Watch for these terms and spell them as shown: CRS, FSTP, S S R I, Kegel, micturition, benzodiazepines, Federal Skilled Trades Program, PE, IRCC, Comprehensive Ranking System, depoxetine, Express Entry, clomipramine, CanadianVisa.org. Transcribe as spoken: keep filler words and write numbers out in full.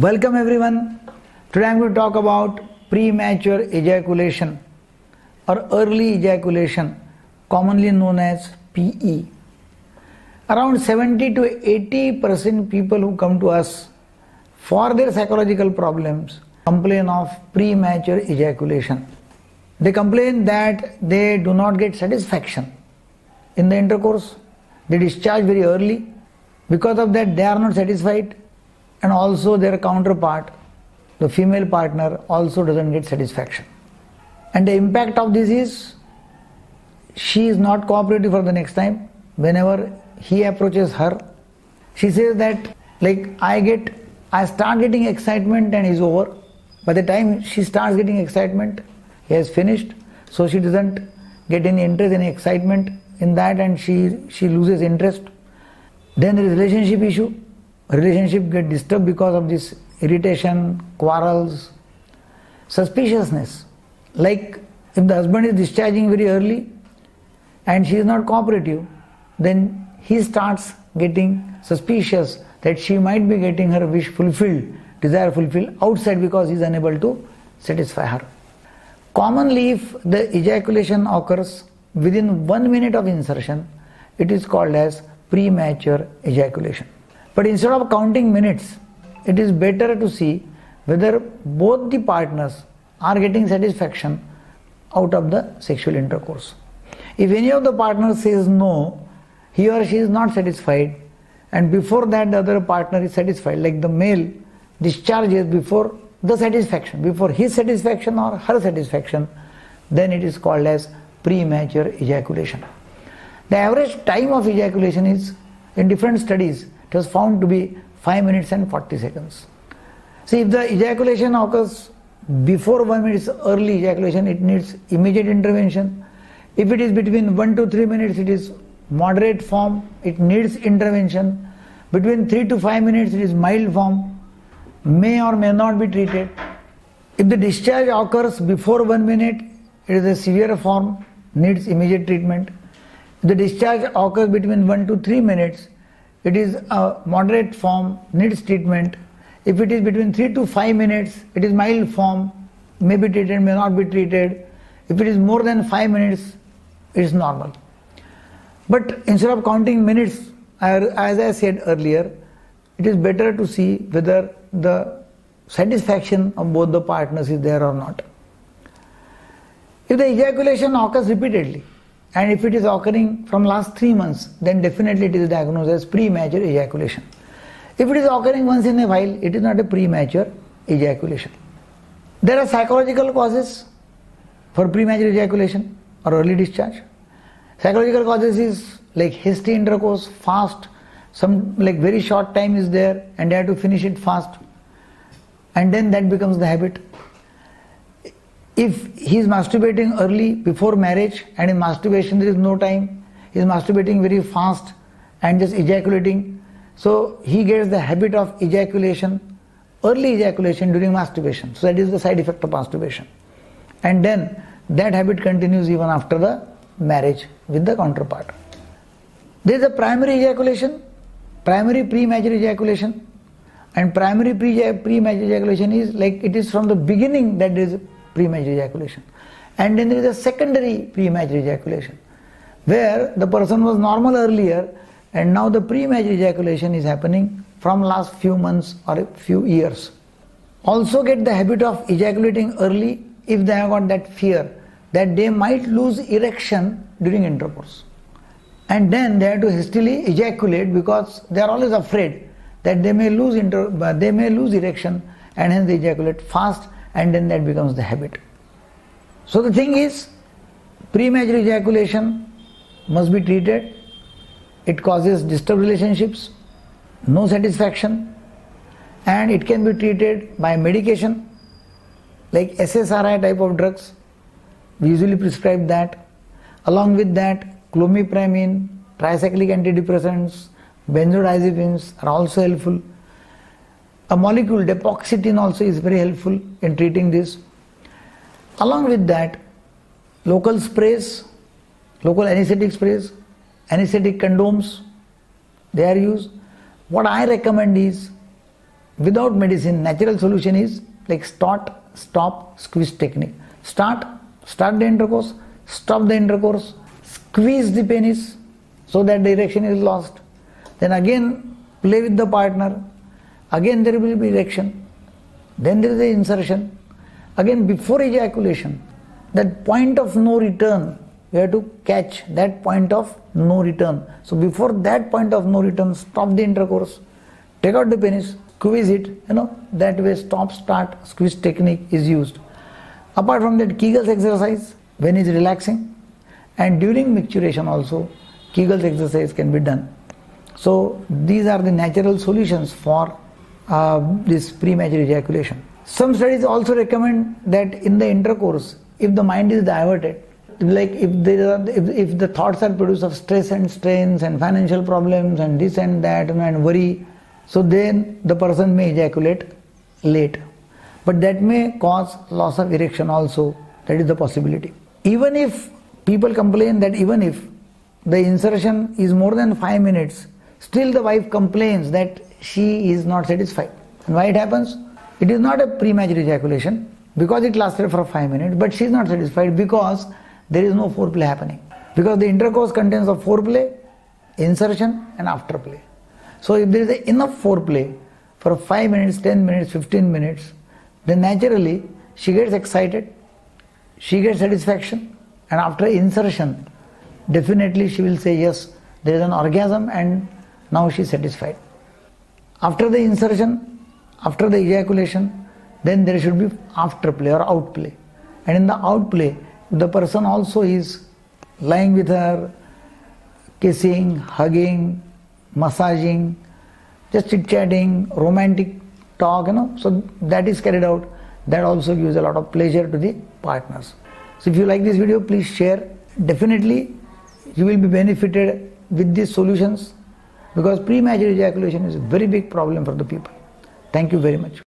Welcome everyone. Today I am going to talk about premature ejaculation or early ejaculation, commonly known as P E. Around seventy to eighty percent people who come to us for their psychological problems complain of premature ejaculation. They complain that they do not get satisfaction in the intercourse. They discharge very early. Because of that, they are not satisfied. And also their counterpart, the female partner, also doesn't get satisfaction. And the impact of this is, she is not cooperative for the next time. Whenever he approaches her, she says that, like, I get, I start getting excitement and he's over. By the time she starts getting excitement, he has finished. So she doesn't get any interest, any excitement in that, and she, she loses interest. Then there is relationship issue. Relationship get disturbed because of this irritation, quarrels, suspiciousness. Like if the husband is discharging very early and she is not cooperative, then he starts getting suspicious that she might be getting her wish fulfilled, desire fulfilled outside because he is unable to satisfy her. Commonly, if the ejaculation occurs within one minute of insertion, it is called as premature ejaculation. But instead of counting minutes, it is better to see whether both the partners are getting satisfaction out of the sexual intercourse. If any of the partners says no, he or she is not satisfied, and before that the other partner is satisfied, like the male discharges before the satisfaction, before his satisfaction or her satisfaction, then it is called as premature ejaculation. The average time of ejaculation is, in different studies, it was found to be five minutes and forty seconds. See, if the ejaculation occurs before one minute, early ejaculation, it needs immediate intervention. If it is between one to three minutes, it is moderate form, it needs intervention. Between three to five minutes, it is mild form, may or may not be treated. If the discharge occurs before one minute, it is a severe form, needs immediate treatment. If the discharge occurs between one to three minutes, it is a moderate form, needs treatment. If it is between three to five minutes, it is mild form, may be treated, may not be treated. If it is more than five minutes, it is normal. But instead of counting minutes, as I said earlier, it is better to see whether the satisfaction of both the partners is there or not. If the ejaculation occurs repeatedly, and if it is occurring from last three months, then definitely it is diagnosed as premature ejaculation. If it is occurring once in a while, it is not a premature ejaculation. There are psychological causes for premature ejaculation or early discharge. Psychological causes is like hasty intercourse, fast, some like very short time is there and they have to finish it fast. And then that becomes the habit. If he is masturbating early before marriage, and in masturbation there is no time, he is masturbating very fast and just ejaculating, so he gets the habit of ejaculation, early ejaculation during masturbation. So that is the side effect of masturbation. And then that habit continues even after the marriage with the counterpart. There is a primary ejaculation, primary premature ejaculation, and primary premature ejaculation is like it is from the beginning that there is premature ejaculation. And then there is a secondary premature ejaculation, where the person was normal earlier and now the premature ejaculation is happening from last few months or a few years. Also get the habit of ejaculating early if they have got that fear that they might lose erection during intercourse. And then they have to hastily ejaculate because they are always afraid that they may lose, inter they may lose erection, and hence they ejaculate fast. And then that becomes the habit. So the thing is, premature ejaculation must be treated. It causes disturbed relationships, no satisfaction, and it can be treated by medication, like S S R I type of drugs. We usually prescribe that. Along with that, clomipramine, tricyclic antidepressants, benzodiazepines are also helpful. A molecule, depoxetine, also is very helpful in treating this. Along with that, local sprays, local anesthetic sprays, anesthetic condoms, they are used. What I recommend is without medicine, natural solution is like start, stop, squeeze technique. Start, start the intercourse, stop the intercourse, squeeze the penis so that the erection is lost. Then again play with the partner, again there will be erection, then there is the insertion, again before ejaculation, that point of no return, you have to catch that point of no return. So before that point of no return, stop the intercourse, take out the penis, squeeze it, you know, that way stop, start, squeeze technique is used. Apart from that, Kegel's exercise when it's relaxing, and during micturition also Kegel's exercise can be done. So these are the natural solutions for uh, this premature ejaculation. Some studies also recommend that in the intercourse, if the mind is diverted, like if, there are, if, if the thoughts are produced of stress and strains and financial problems and this and that and worry, so then the person may ejaculate late. But that may cause loss of erection also, that is the possibility. Even if people complain that even if the insertion is more than five minutes, still the wife complains that she is not satisfied. And why it happens? It is not a premature ejaculation because it lasted for five minutes, but she is not satisfied because there is no foreplay happening. Because the intercourse contains of foreplay, insertion and afterplay. So if there is enough foreplay for five minutes, ten minutes, fifteen minutes, then naturally she gets excited, she gets satisfaction, and after insertion, definitely she will say yes, there is an orgasm and now she is satisfied. After the insertion, after the ejaculation, then there should be afterplay or outplay. And in the outplay, the person also is lying with her, kissing, hugging, massaging, just chit-chatting, romantic talk, you know, so that is carried out. That also gives a lot of pleasure to the partners. So if you like this video, please share. Definitely you will be benefited with these solutions because premature ejaculation is a very big problem for the people. Thank you very much.